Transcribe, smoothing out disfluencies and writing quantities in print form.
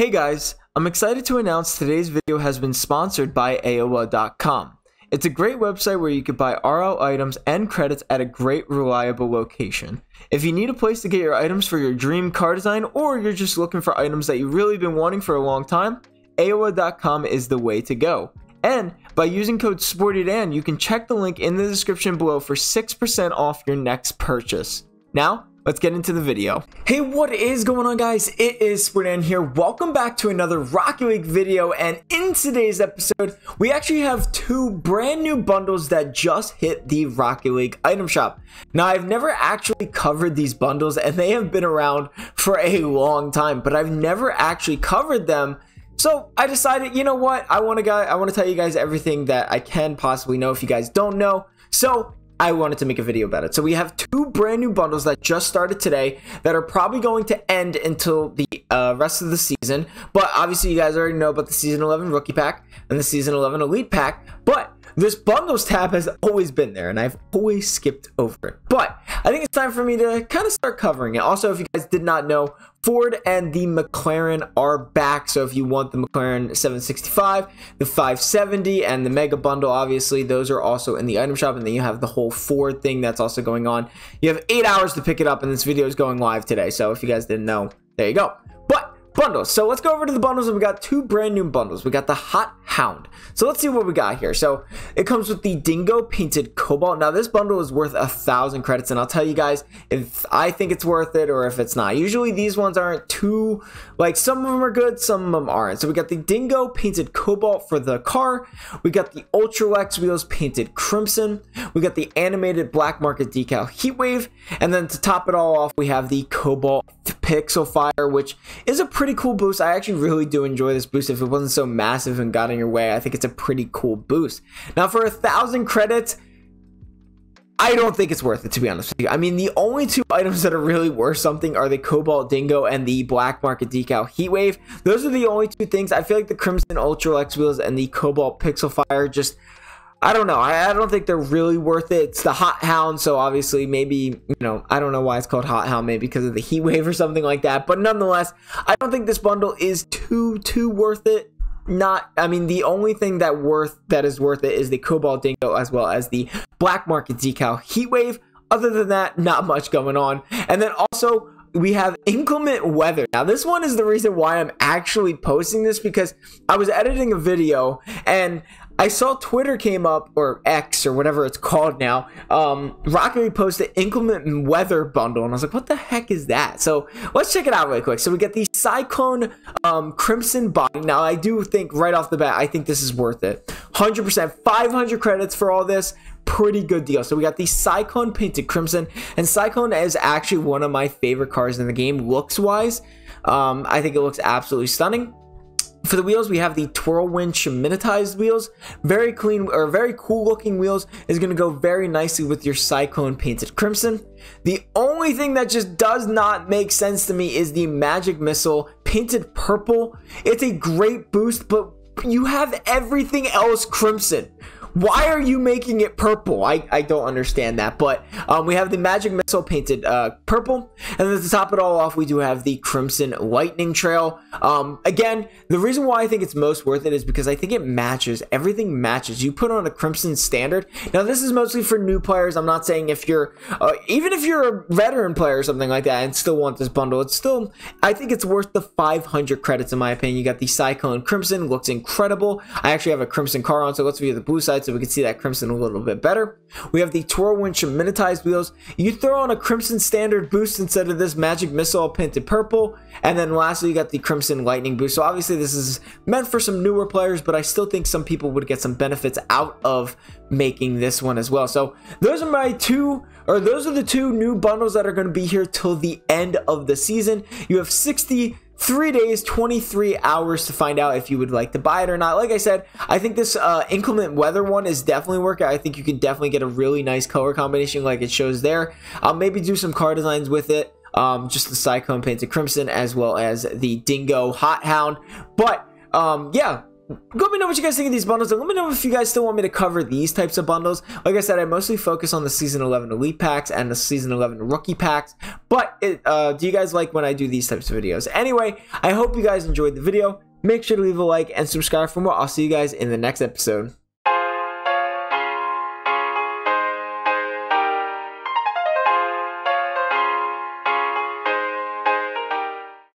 Hey guys, I'm excited to announce today's video has been sponsored by Aoeh.com. It's a great website where you can buy RL items and credits at a great, reliable location. If you need a place to get your items for your dream car design, or you're just looking for items that you've really been wanting for a long time, Aoeh.com is the way to go. And by using code Sportydan, you can check the link in the description below for 6% off your next purchase. Now, let's get into the video. Hey, what is going on, guys? It is Sportydan here. Welcome back to another Rocket League video, and in today's episode, we actually have two brand new bundles that just hit the Rocket League item shop. Now, I've never actually covered these bundles, and they have been around for a long time, but I've never actually covered them. So I decided, you know what? I want to tell you guys everything that I can possibly know if you guys don't know. So I wanted to make a video about it. So we have two brand new bundles that just started today that are probably going to end until the rest of the season. But obviously you guys already know about the Season 11 Rookie Pack and the Season 11 Elite Pack. But this Bundles tab has always been there and I've always skipped over it. But I think it's time for me to kind of start covering it. Also, if you guys did not know, Ford and the McLaren are back. So if you want the McLaren 765, the 570, and the Mega Bundle, obviously, those are also in the item shop. And then you have the whole Ford thing that's also going on. You have 8 hours to pick it up, and this video is going live today. So if you guys didn't know, there you go. But bundles. So let's go over to the bundles, and we got two brand new bundles. We got the Hot Hound. So let's see what we got here. So it comes with the Dingo Painted Cobalt. Now this bundle is worth 1,000 credits, and I'll tell you guys if I think it's worth it or if it's not. Usually these ones aren't too, like, some of them are good, some of them aren't. So we got the Dingo Painted Cobalt for the car. We got the Ultra Lex wheels painted crimson. We got the animated black market decal Heatwave, and then to top it all off, we have the Cobalt Pixel Fire, which is a pretty cool boost. I actually really do enjoy this boost. If it wasn't so massive and got in your way, I think it's a pretty cool boost. Now for 1,000 credits, I don't think it's worth it, to be honest with you. I mean, the only two items that are really worth something are the Cobalt Dingo and the Black Market Decal Heatwave. Those are the only two things. I feel like the Crimson Ultra Lex wheels and the Cobalt Pixel Fire just, I don't know. I don't think they're really worth it. It's the Hot Hound, so obviously maybe, you know, I don't know why it's called Hot Hound, maybe because of the heat wave or something like that. But nonetheless, I don't think this bundle is too worth it. Not, I mean, the only thing that is worth it is the Cobalt Dingo as well as the Black Market Decal Heatwave. Other than that, not much going on. And then also, we have Inclement Weather. Now this one is the reason why I'm actually posting this, because I was editing a video and I saw Twitter came up, or X or whatever it's called now. Rocket League posted Inclement Weather bundle, and I was like, what the heck is that? So let's check it out really quick. So we get the Cyclone Crimson Body. Now I do think right off the bat, I think this is worth it. 100%, 500 credits for all this. Pretty good deal. So we got the Cyclone painted crimson, and Cyclone is actually one of my favorite cars in the game looks wise. I think it looks absolutely stunning. For the wheels, we have the Twirlwind Shaminitized wheels. Very clean, or very cool looking wheels, is going to go very nicely with your Cyclone painted crimson. The only thing that just does not make sense to me is the Magic Missile painted purple. It's a great boost, but you have everything else crimson. Why are you making it purple? I don't understand that, but we have the Magic Missile painted purple, and then to top it all off, we do have the Crimson Lightning Trail. Again, the reason why I think it's most worth it is because I think it matches. Everything matches. You put on a Crimson standard. Now, this is mostly for new players. I'm not saying if you're, even if you're a veteran player or something like that and still want this bundle, it's still, I think it's worth the 500 credits in my opinion. You got the Cyclone Crimson, looks incredible. I actually have a Crimson car on, so let's view the blue side so we can see that crimson a little bit better. We have the Twirlwind Shaminitized wheels. You throw on a Crimson standard boost instead of this Magic Missile painted purple, and then lastly you got the Crimson Lightning boost. So obviously this is meant for some newer players, but I still think some people would get some benefits out of making this one as well. So those are my two, or those are the two new bundles that are going to be here till the end of the season. You have 63 days, 23 hours to find out if you would like to buy it or not. Like I said, I think this inclement weather one is definitely working. I think you can definitely get a really nice color combination like it shows there. I'll maybe do some car designs with it. Just the Cyclone painted crimson as well as the Dingo Hot Hound. But yeah, Let me know what you guys think of these bundles, and let me know if you guys still want me to cover these types of bundles. Like I said, I mostly focus on the Season 11 Elite packs and the Season 11 Rookie packs, but do you guys like when I do these types of videos? Anyway, I hope you guys enjoyed the video. Make sure to leave a like and subscribe for more. I'll see you guys in the next episode.